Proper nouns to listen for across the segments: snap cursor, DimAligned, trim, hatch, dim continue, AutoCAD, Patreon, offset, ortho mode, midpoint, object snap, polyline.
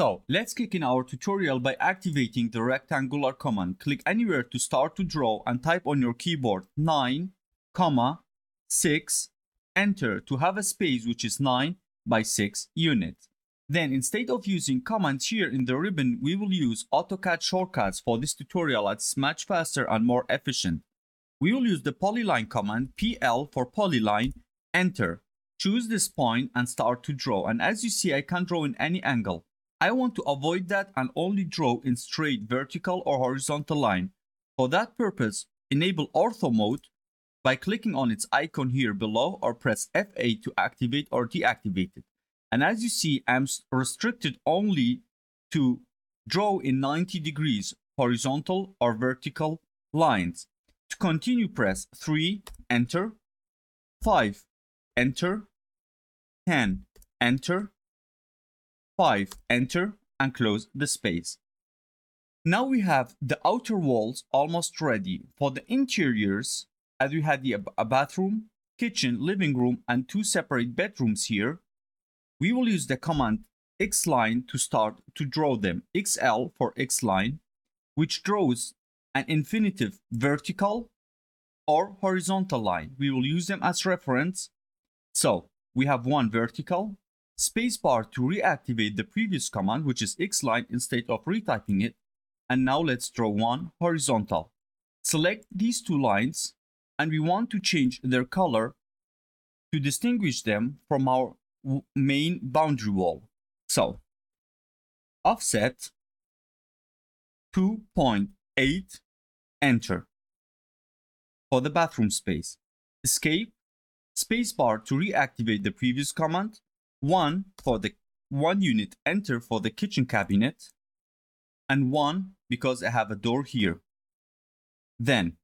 So let's kick in our tutorial by activating the rectangular command. Click anywhere to start to draw and type on your keyboard 9, 6, enter to have a space which is 9 by 6 unit. Then instead of using commands here in the ribbon, we will use AutoCAD shortcuts for this tutorial as it's much faster and more efficient. We will use the polyline command, PL for polyline, enter. Choose this point and start to draw, and as you see I can draw in any angle. I want to avoid that and only draw in straight vertical or horizontal line. For that purpose, enable ortho mode by clicking on its icon here below or press F8 to activate or deactivate it. And as you see, I'm restricted only to draw in 90 degrees horizontal or vertical lines. To continue, press 3, enter, 5, enter, 10, enter, 5, enter, and close the space. Now we have the outer walls almost ready. For the interiors, as we had a bathroom, kitchen, living room, and two separate bedrooms here, we will use the command xline to start to draw them. XL for xline, which draws an infinitive vertical or horizontal line. We will use them as reference. So we have one vertical, spacebar to reactivate the previous command, which is xline, instead of retyping it. And now let's draw one horizontal. Select these two lines, and we want to change their color to distinguish them from our main boundary wall. So offset 2.8, enter. For the bathroom space, escape, spacebar to reactivate the previous command, 1 for the 1 unit, enter for the kitchen cabinet, and 1 because I have a door here. Then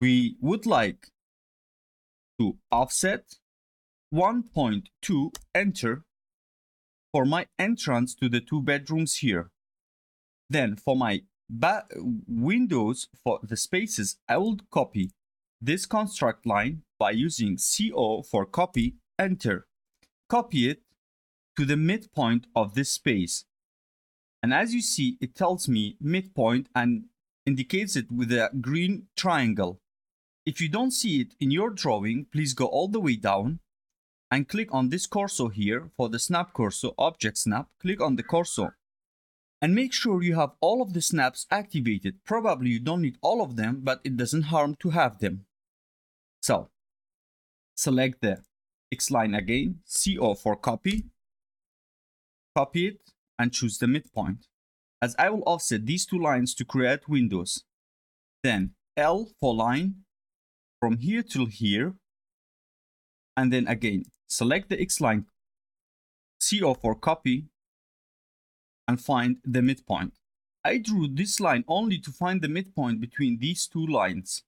we would like to offset 1.2, enter, for my entrance to the two bedrooms here. Then for my windows, for the spaces, I will copy this construct line by using CO for copy, enter. Copy it to the midpoint of this space. And as you see, it tells me midpoint and indicates it with a green triangle. If you don't see it in your drawing, please go all the way down and click on this cursor here for the snap cursor, object snap. Click on the cursor and make sure you have all of the snaps activated. Probably you don't need all of them, but it doesn't harm to have them. So select the xline again, CO for copy, copy it and choose the midpoint, as I will offset these two lines to create windows. Then L for line, from here till here, and then again select the xline, CO for copy, and find the midpoint. I drew this line only to find the midpoint between these two lines,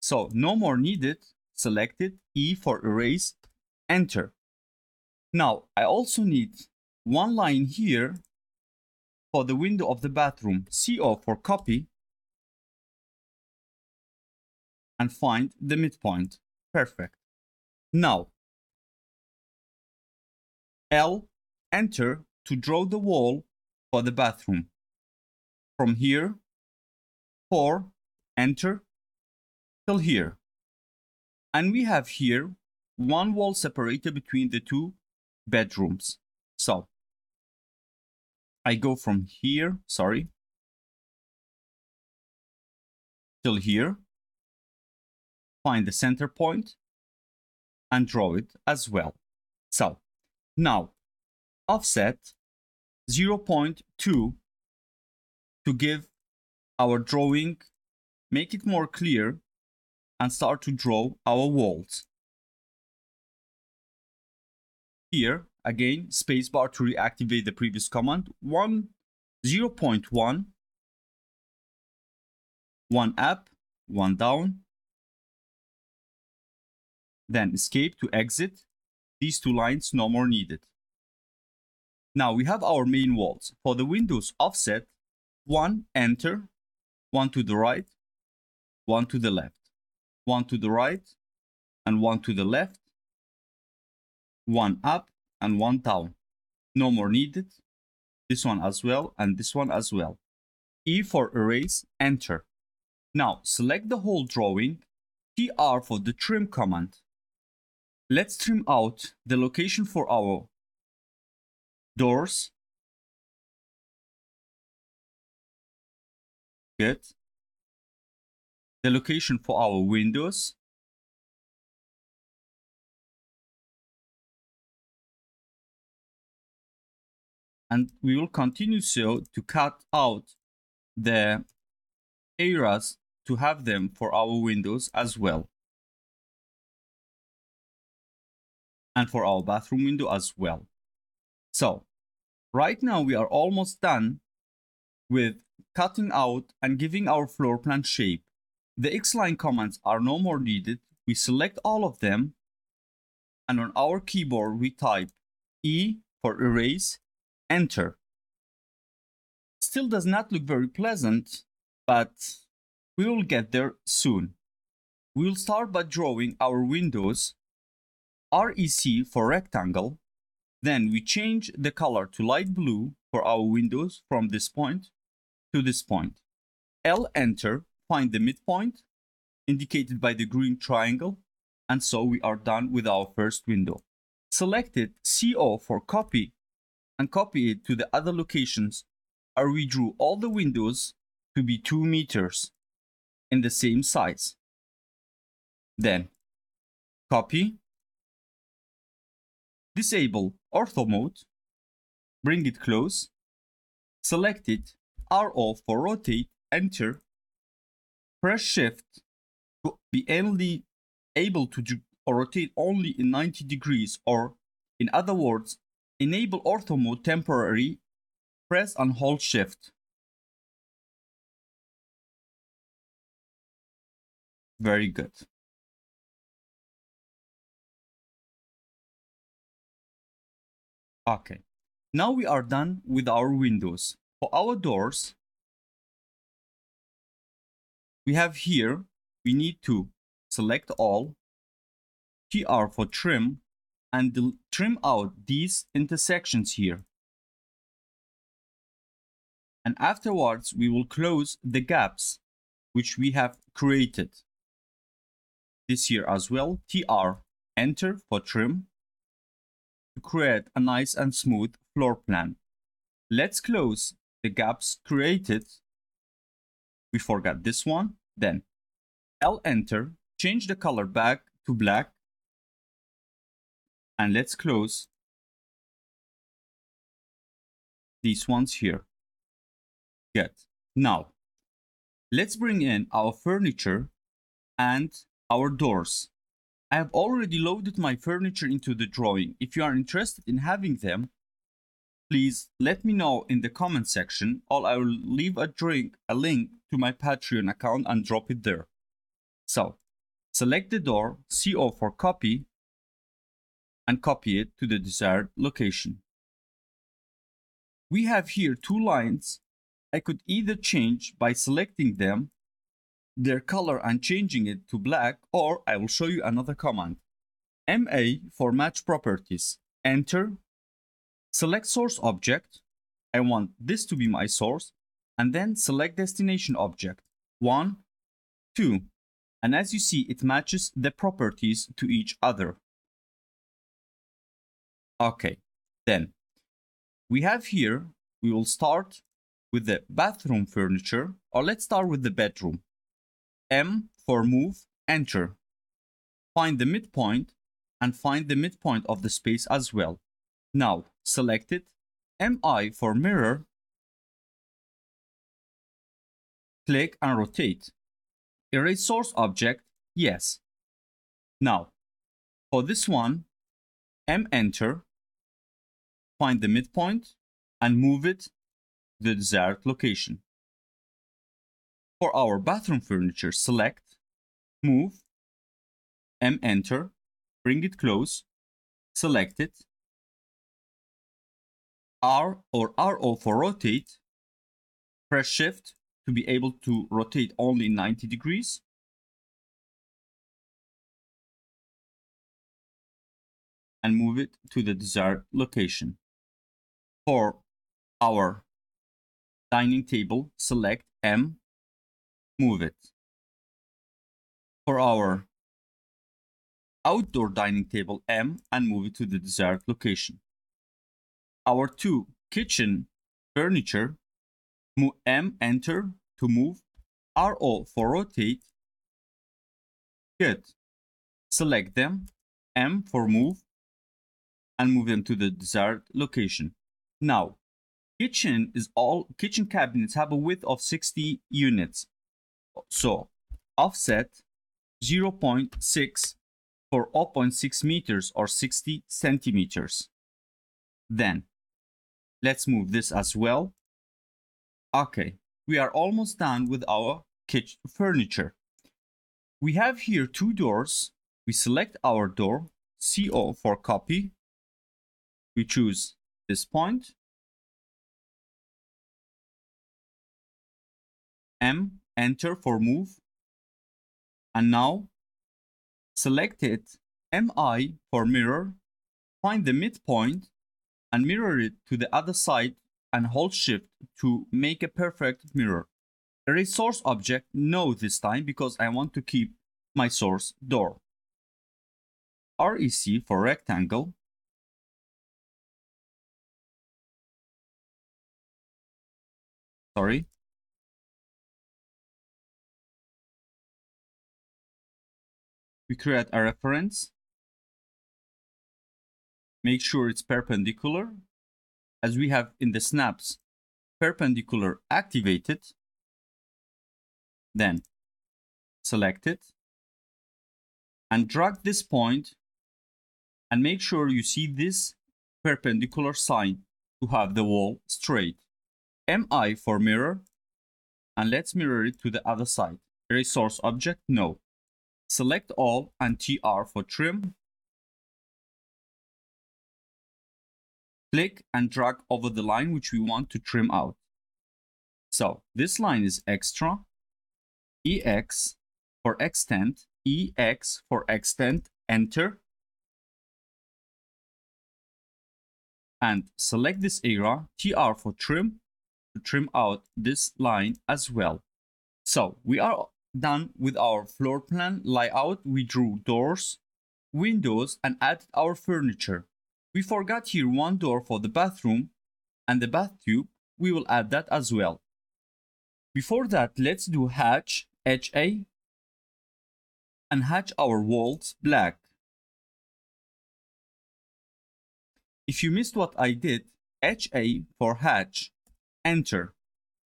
so no more needed. Select it, E for erase, enter. Now I also need one line here for the window of the bathroom, CO for copy, and find the midpoint. Perfect. Now, L, enter to draw the wall for the bathroom. From here, 4, enter, till here. And we have here one wall separator between the two bedrooms. So, I go from here, till here, find the center point, and draw it as well. So now offset 0.2 to give our drawing, make it more clear, and start to draw our walls. Here again, spacebar to reactivate the previous command, 0.1, 1 up, 1 down. Then escape to exit. These two lines no more needed. Now we have our main walls. For the windows offset, 1, enter, 1 to the right, 1 to the left, 1 to the right, and 1 to the left, 1 up and 1 down. no more needed. This one as well, and this one as well. E for erase, enter. Now select the whole drawing, TR for the trim command. Let's trim out the location for our doors. Good. The location for our windows. And we will continue so to cut out the areas to have them for our windows as well. And for our bathroom window as well. So right now we are almost done with cutting out and giving our floor plan shape. The X-line commands are no more needed. We select all of them. And on our keyboard, we type E for erase, enter. Still does not look very pleasant, but we will get there soon. We'll start by drawing our windows. REC for rectangle. Then we change the color to light blue for our windows from this point to this point. L, enter. Find the midpoint indicated by the green triangle, and so we are done with our first window. Select it, CO for copy, and copy it to the other locations, or we drew all the windows to be 2 meters in the same size. Then copy, disable ortho mode, bring it close, select it, RO for rotate, enter. Press shift to be only able to rotate only in 90 degrees, or in other words, enable ortho mode temporarily. Press and hold shift. Very good. Okay, now we are done with our windows. For our doors, we have here, we need to select all, TR for trim, and trim out these intersections here. And afterwards, we will close the gaps which we have created. This here as well, TR, enter for trim, to create a nice and smooth floor plan. Let's close the gaps created. We forgot this one. Then L, enter, change the color back to black, and let's close these ones here. Good. Now let's bring in our furniture and our doors. I have already loaded my furniture into the drawing. If you are interested in having them, please let me know in the comment section, or I will leave a link to my Patreon account and drop it there. So, select the door, CO for copy, and copy it to the desired location. We have here 2 lines. I could either change by selecting them, their color, and changing it to black, or I will show you another command. MA for match properties, enter. Select source object, I want this to be my source, and then select destination object, 1, 2. And as you see, it matches the properties to each other. Okay, then we have here, we will start with the bathroom furniture, or let's start with the bedroom. M for move, enter. Find the midpoint, and find the midpoint of the space as well. Now select it, MI for mirror, click and rotate. Erase source object, yes. Now for this one, M, enter, find the midpoint and move it to the desired location. For our bathroom furniture, select, move, M, enter, bring it close, select it, R or RO for rotate, press shift to be able to rotate only 90 degrees. And move it to the desired location. for our dining table, select M, move it. For our outdoor dining table, M, and move it to the desired location. Our two kitchen furniture, move M, enter to move, RO for rotate. Good. Select them, M for move, and move them to the desired location. Now, kitchen cabinets have a width of 60 units. So, offset 0.6 for 0.6 meters or 60 centimeters. Then, let's move this as well. Okay, we are almost done with our kitchen furniture. We have here two doors. We select our door, CO for copy. We choose this point, M, enter for move, and now select it, MI for mirror, find the midpoint and mirror it to the other side and hold shift to make a perfect mirror. Erase source object, no this time because I want to keep my source door. REC for rectangle. Sorry. We create a reference. Make sure it's perpendicular. As we have in the snaps, perpendicular activated. Then select it and drag this point and make sure you see this perpendicular sign to have the wall straight. MI for mirror, and let's mirror it to the other side. Erase source object, no. Select all and TR for trim. Click and drag over the line which we want to trim out. So this line is extra. EX for extent, EX for extent, enter. And select this area, TR for trim, to trim out this line as well. So we are done with our floor plan layout. We drew doors, windows, and added our furniture. We forgot here one door for the bathroom and the bath tube. We will add that as well. Before that, let's do hatch, HA, and hatch our walls black. If you missed what I did, HA for hatch, enter,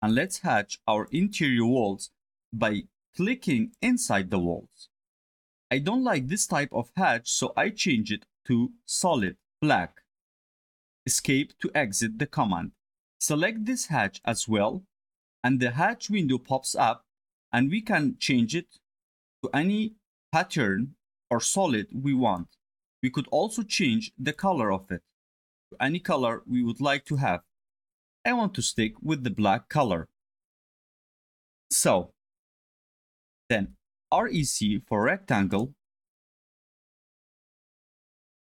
and let's hatch our interior walls by clicking inside the walls. I don't like this type of hatch, so I change it to solid black. Escape to exit the command. Select this hatch as well, and the hatch window pops up, and we can change it to any pattern or solid we want. We could also change the color of it to any color we would like to have. I want to stick with the black color. So, then REC for rectangle,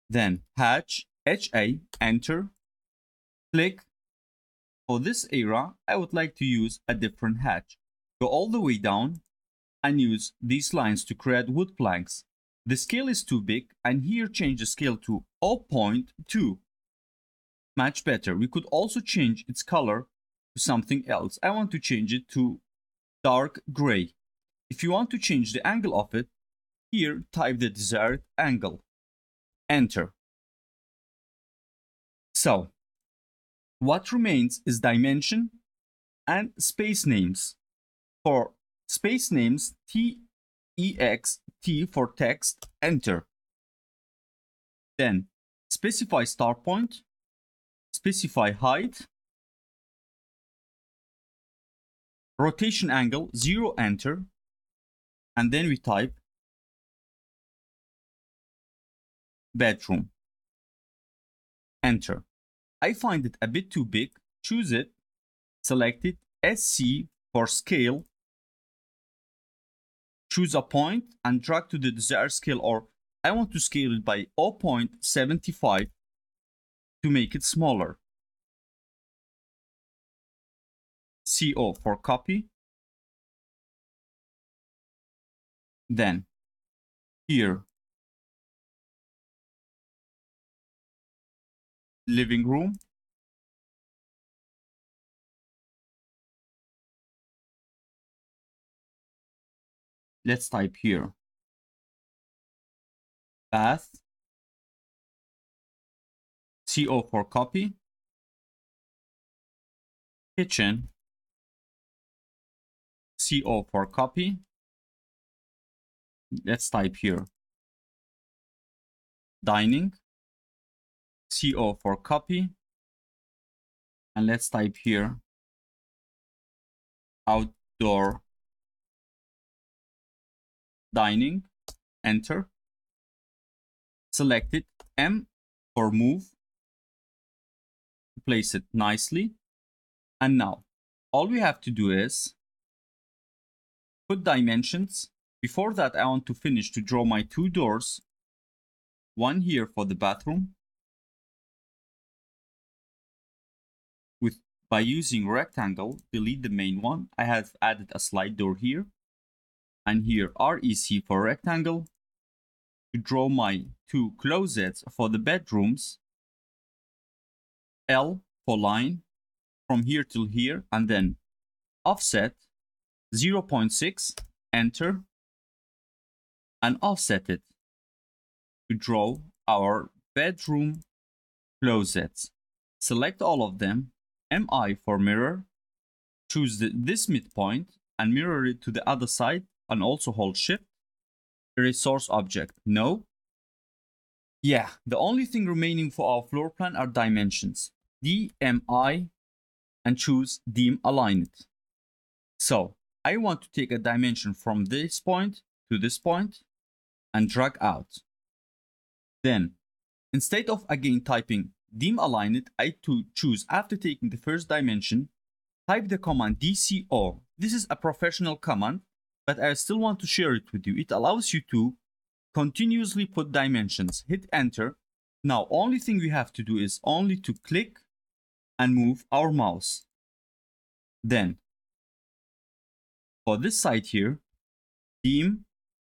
then hatch, HA, enter, click. For this area, I would like to use a different hatch. Go all the way down and use these lines to create wood planks. The scale is too big, and here change the scale to 0.2. Much better. We could also change its color to something else. I want to change it to dark gray. If you want to change the angle of it, here type the desired angle. Enter. So, what remains is dimension and space names. For space names, TEX, T for text, enter. Then, specify start point, specify height, rotation angle, 0, enter, and then we type bedroom, enter. I find it a bit too big, choose it, select it, SC for scale, choose a point and drag to the desired scale, or I want to scale it by 0.75 to make it smaller. CO for copy. Then here, living room. Let's type here, bath, CO for copy, kitchen, CO for copy. Let's type here, dining, CO for copy, and let's type here, outdoor dining. Enter, select it, M for move, place it nicely. And now all we have to do is put dimensions. Before that, I want to finish to draw my two doors, one here for the bathroom with by using rectangle. Delete the main one. I have added a slide door here. And here REC for rectangle to draw my two closets for the bedrooms. L for line from here till here, and then offset 0.6. Enter and offset it to draw our bedroom closets. Select all of them. MI for mirror. Choose this midpoint and mirror it to the other side. And also hold shift. Erase source object. No. Yeah, the only thing remaining for our floor plan are dimensions. DMI and choose DimAligned. So I want to take a dimension from this point to this point and drag out. Then instead of again typing DimAligned, I choose after taking the first dimension, type the command DCO. This is a professional command, but I still want to share it with you. It allows you to continuously put dimensions. Hit enter. Now only thing we have to do is only to click and move our mouse. Then for this side here, dim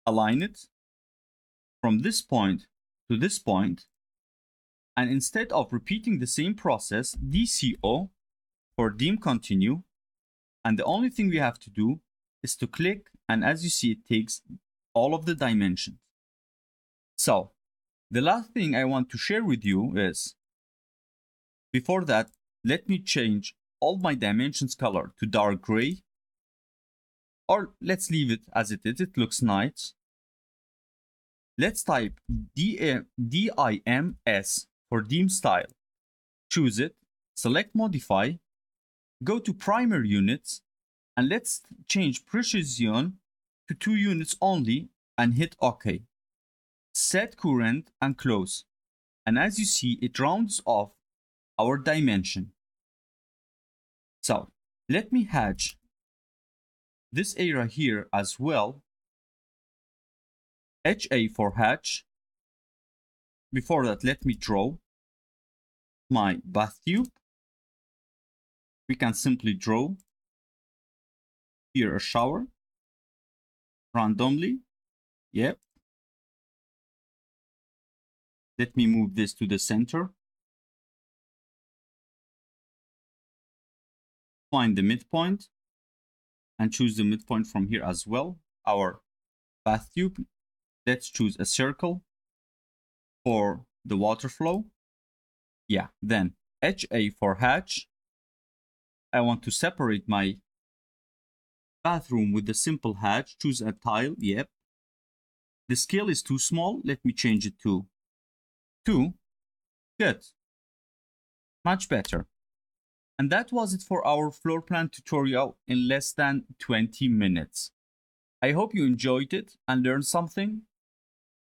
align it from this point to this point, and instead of repeating the same process, DCO for dim continue. And the only thing we have to do is to click, and as you see, it takes all of the dimensions. So the last thing I want to share with you is, before that, let me change all my dimensions color to dark gray, or let's leave it as it is. It looks nice. Let's type DIMS for dim style. Choose it, select modify, go to primary units, and let's change precision to 2 units only and hit OK. Set current and close. And as you see, it rounds off our dimension. So let me hatch this area here as well. HA for hatch. Before that, let me draw my bath tube. We can simply draw here a shower randomly. Yep. Let me move this to the center. Find the midpoint and choose the midpoint from here as well. Our bath tube. Let's choose a circle for the water flow. Yeah. Then HA for hatch. I want to separate my bathroom with the simple hatch. Choose a tile. Yep. The scale is too small. Let me change it to 2. Good. Much better. And that was it for our floor plan tutorial in less than 20 minutes. I hope you enjoyed it and learned something.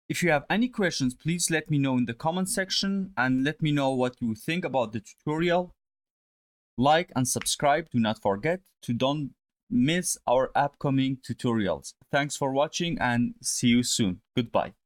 If you have any questions, please let me know in the comment section and let me know what you think about the tutorial. Like and subscribe. Do not forget to don't miss our upcoming tutorials. Thanks for watching and see you soon. Goodbye.